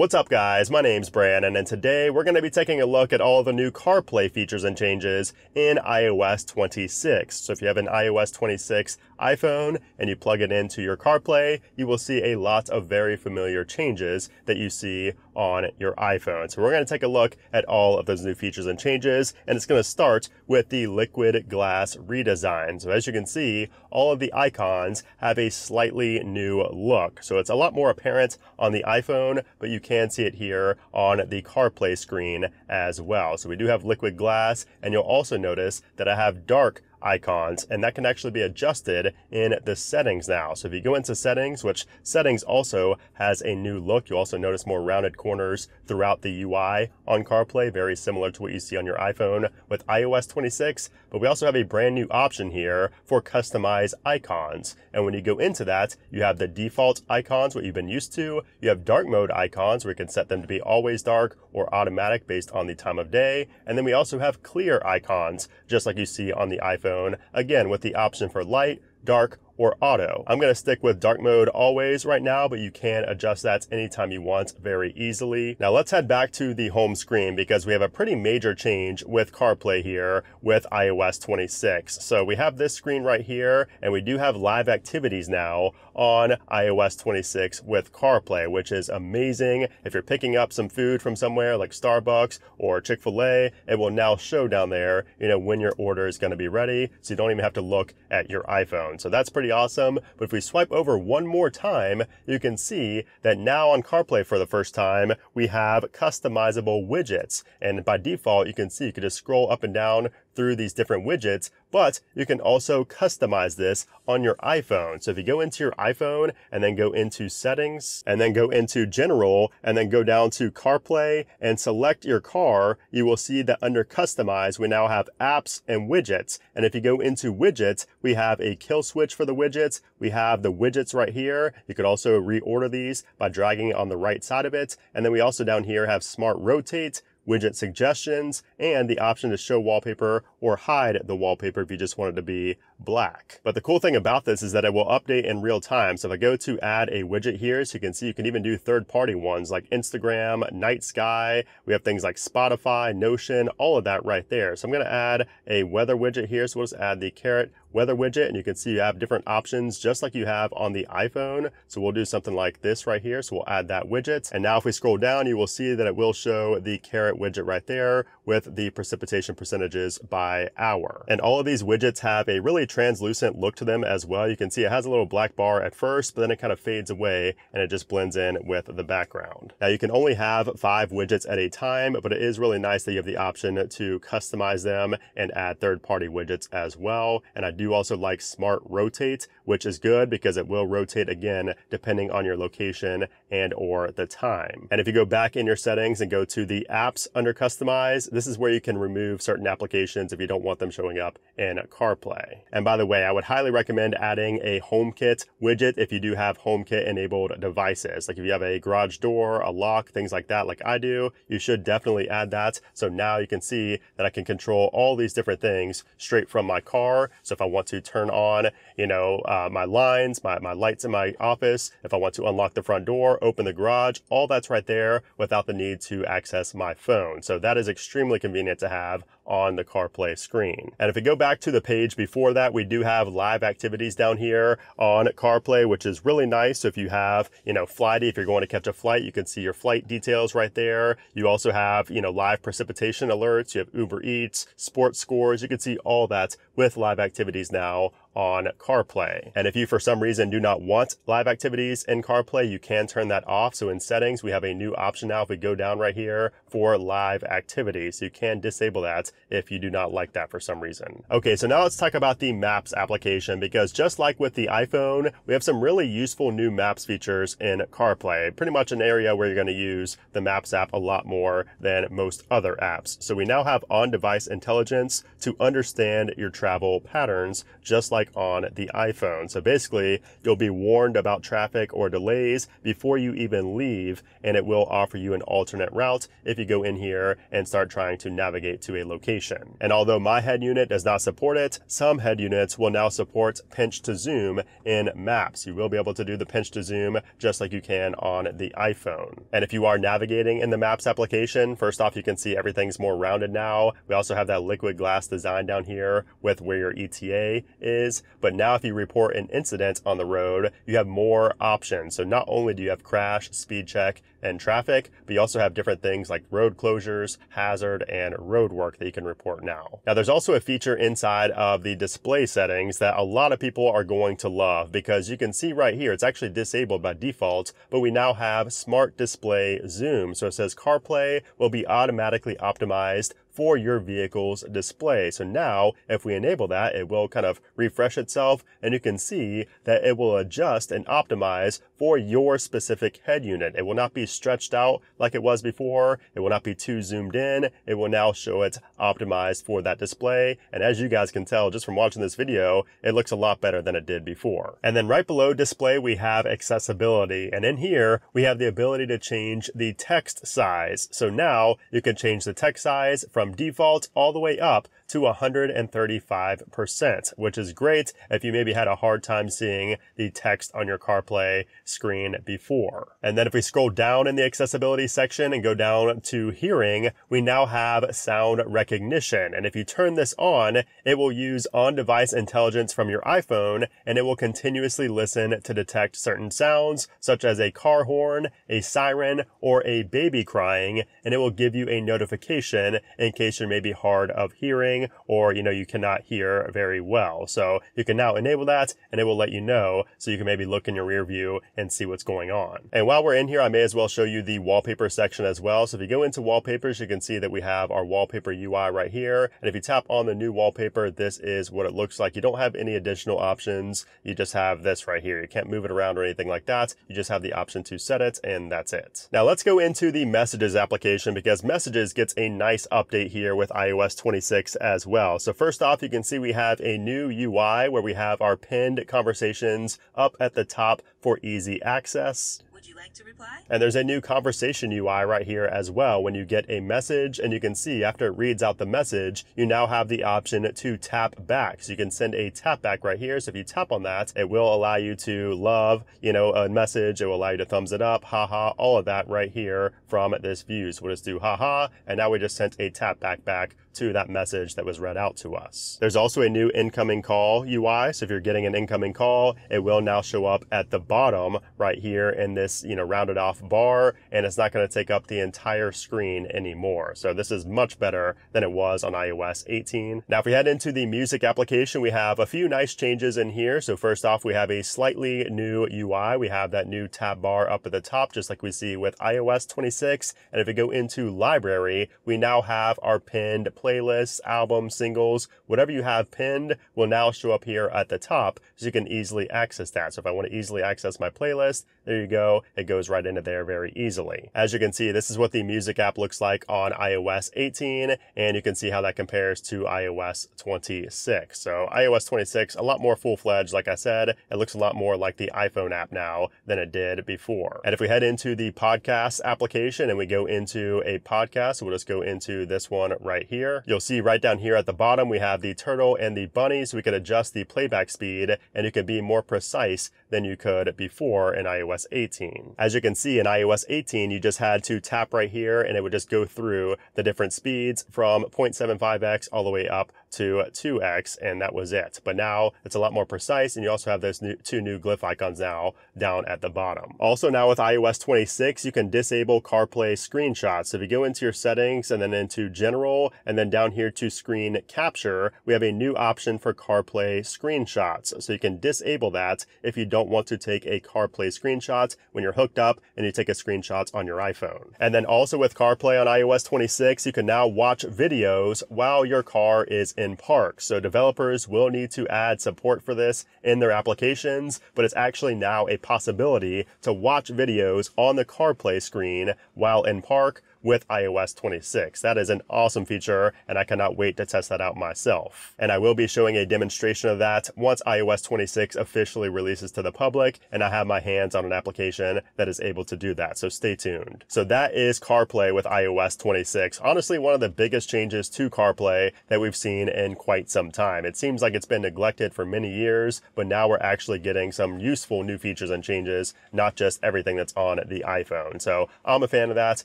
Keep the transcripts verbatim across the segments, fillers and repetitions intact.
What's up guys, my name's Brandon, and today we're going to be taking a look at all the new CarPlay features and changes in i O S twenty-six. So if you have an i O S twenty-six iPhone and you plug it into your CarPlay, you will see a lot of very familiar changes that you see on your iPhone. So we're going to take a look at all of those new features and changes, and it's going to start with the liquid glass redesign. So as you can see, all of the icons have a slightly new look. So it's a lot more apparent on the iPhone, but you can can see it here on the CarPlay screen as well. So we do have liquid glass, and you'll also notice that I have dark icons, and that can actually be adjusted in the settings now. So if you go into settings, which settings also has a new look, you also notice more rounded corners throughout the U I on CarPlay, very similar to what you see on your iPhone with i O S twenty-six, but we also have a brand new option here for customize icons. And when you go into that, you have the default icons, what you've been used to. You have dark mode icons where you can set them to be always dark or automatic based on the time of day. And then we also have clear icons, just like you see on the iPhone, again with the option for light, dark, or auto. I'm going to stick with dark mode always right now, but you can adjust that anytime you want very easily. Now let's head back to the home screen because we have a pretty major change with CarPlay here with i O S twenty-six. So we have this screen right here, and we do have live activities now on i O S twenty-six with CarPlay, which is amazing. If you're picking up some food from somewhere like Starbucks or Chick-fil-A, it will now show down there, you know, when your order is going to be ready. So you don't even have to look at your iPhone. So that's pretty awesome. But if we swipe over one more time, you can see that now on CarPlay for the first time, we have customizable widgets. And by default, you can see you can just scroll up and down through these different widgets, but you can also customize this on your iPhone. So if you go into your iPhone and then go into settings and then go into general and then go down to CarPlay and select your car, you will see that under customize, we now have apps and widgets. And if you go into widgets, we have a kill switch for the widgets. We have the widgets right here. You could also reorder these by dragging on the right side of it. And then we also down here have smart rotate, widget suggestions, and the option to show wallpaper or hide the wallpaper if you just want it to be black. But the cool thing about this is that it will update in real time. So if I go to add a widget here, so you can see you can even do third-party ones like Instagram, Night Sky. We have things like Spotify, Notion, all of that right there. So I'm going to add a weather widget here. So we'll just add the Carrot weather widget, and you can see you have different options just like you have on the iPhone. So we'll do something like this right here. So we'll add that widget. And now if we scroll down, you will see that it will show the Carrot widget right there with the precipitation percentages by hour. And all of these widgets have a really translucent look to them as well. You can see it has a little black bar at first, but then it kind of fades away and it just blends in with the background. Now you can only have five widgets at a time, but it is really nice that you have the option to customize them and add third-party widgets as well. And I do You also like smart rotate, which is good because it will rotate again depending on your location and or the time. And if you go back in your settings and go to the apps under customize, this is where you can remove certain applications if you don't want them showing up in CarPlay. And by the way, I would highly recommend adding a HomeKit widget if you do have HomeKit enabled devices. Like if you have a garage door, a lock, things like that, like I do, you should definitely add that. So now you can see that I can control all these different things straight from my car. So if I want to turn on, you know, uh, my lines, my, my lights in my office, if I want to unlock the front door, open the garage, all that's right there without the need to access my phone. So that is extremely convenient to have on the CarPlay screen. And if we go back to the page before that, we do have live activities down here on CarPlay, which is really nice. So if you have, you know, Flighty, if you're going to catch a flight, you can see your flight details right there. You also have, you know, live precipitation alerts. You have Uber Eats, sports scores. You can see all that with live activities now on CarPlay. And if you for some reason do not want live activities in CarPlay, you can turn that off. So in settings, we have a new option now if we go down right here for live activities. So you can disable that if you do not like that for some reason. Okay, so now let's talk about the Maps application, because just like with the iPhone, we have some really useful new Maps features in CarPlay, pretty much an area where you're going to use the Maps app a lot more than most other apps. So we now have on-device intelligence to understand your traffic travel patterns, just like on the iPhone. So basically, you'll be warned about traffic or delays before you even leave, and it will offer you an alternate route if you go in here and start trying to navigate to a location. And although my head unit does not support it, some head units will now support pinch to zoom in Maps. You will be able to do the pinch to zoom just like you can on the iPhone. And if you are navigating in the Maps application, first off, you can see everything's more rounded now. We also have that liquid glass design down here with where your E T A is. But now if you report an incident on the road, you have more options. So not only do you have crash, speed check, and traffic, but you also have different things like road closures, hazard, and road work that you can report now. Now, there's also a feature inside of the display settings that a lot of people are going to love, because you can see right here, it's actually disabled by default, but we now have smart display zoom. So it says CarPlay will be automatically optimized for your vehicle's display. So now if we enable that, it will kind of refresh itself, and you can see that it will adjust and optimize for your specific head unit. It will not be stretched out like it was before. It will not be too zoomed in. It will now show it's optimized for that display. And as you guys can tell just from watching this video, it looks a lot better than it did before. And then right below display, we have accessibility. And in here, we have the ability to change the text size. So now you can change the text size from From default all the way up to one hundred thirty-five percent, which is great if you maybe had a hard time seeing the text on your CarPlay screen before. And then if we scroll down in the accessibility section and go down to hearing, we now have sound recognition. And if you turn this on, it will use on-device intelligence from your iPhone, and it will continuously listen to detect certain sounds, such as a car horn, a siren, or a baby crying, and it will give you a notification in case you're maybe hard of hearing, or, you know, you cannot hear very well. So you can now enable that, and it will let you know, so you can maybe look in your rear view and see what's going on. And while we're in here, I may as well show you the wallpaper section as well. So if you go into wallpapers, you can see that we have our wallpaper U I right here. And if you tap on the new wallpaper, this is what it looks like. You don't have any additional options. You just have this right here. You can't move it around or anything like that. You just have the option to set it, and that's it. Now let's go into the messages application, because messages gets a nice update here with iOS twenty-six as well. So first off, you can see we have a new U I where we have our pinned conversations up at the top for easy access. Would you like to reply? And there's a new conversation U I right here as well. When you get a message, and you can see after it reads out the message, you now have the option to tap back. So you can send a tap back right here. So if you tap on that, it will allow you to love, you know, a message. It will allow you to thumbs it up, haha, all of that right here from this view. So we'll just do haha, and now we just sent a tap back back to that message that was read out to us. There's also a new incoming call U I. So if you're getting an incoming call, it will now show up at the bottom right here in this, you know, rounded off bar, and it's not going to take up the entire screen anymore. So this is much better than it was on iOS eighteen. Now, if we head into the music application, we have a few nice changes in here. So first off, we have a slightly new U I. We have that new tab bar up at the top, just like we see with iOS twenty-six. And if we go into library, we now have our pinned playlists, albums, singles, whatever you have pinned will now show up here at the top, so you can easily access that. So if I want to easily access my playlist, there you go. It goes right into there very easily. As you can see, this is what the music app looks like on iOS eighteen, and you can see how that compares to iOS twenty-six. So iOS twenty-six, a lot more full-fledged. Like I said, it looks a lot more like the iPhone app now than it did before. And if we head into the podcast application and we go into a podcast, so we'll just go into this one right here. You'll see right down here at the bottom, we have the turtle and the bunny, so we can adjust the playback speed, and it can be more precise than you could before in iOS eighteen. As you can see, in iOS eighteen, you just had to tap right here, and it would just go through the different speeds from zero point seven five x all the way up to two x, and that was it. But now it's a lot more precise, and you also have those new, two new glyph icons now down at the bottom. Also now with iOS twenty-six, you can disable CarPlay screenshots. So if you go into your settings and then into general, and then down here to screen capture, we have a new option for CarPlay screenshots. So you can disable that if you don't want to take a CarPlay screenshot when you're hooked up and you take a screenshot on your iPhone. And then also with CarPlay on iOS twenty-six, you can now watch videos while your car is in park. So developers will need to add support for this in their applications, but it's actually now a possibility to watch videos on the CarPlay screen while in park, with i O S twenty-six. That is an awesome feature, and I cannot wait to test that out myself. And I will be showing a demonstration of that once i O S twenty-six officially releases to the public, and I have my hands on an application that is able to do that, so stay tuned. So that is CarPlay with i O S twenty-six. Honestly, one of the biggest changes to CarPlay that we've seen in quite some time. It seems like it's been neglected for many years, but now we're actually getting some useful new features and changes, not just everything that's on the iPhone. So I'm a fan of that.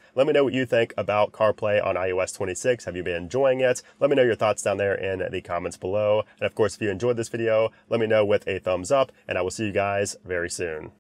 Let me know what you think about CarPlay on i O S twenty-six. Have you been enjoying it? Let me know your thoughts down there in the comments below. And of course, if you enjoyed this video, let me know with a thumbs up, and I will see you guys very soon.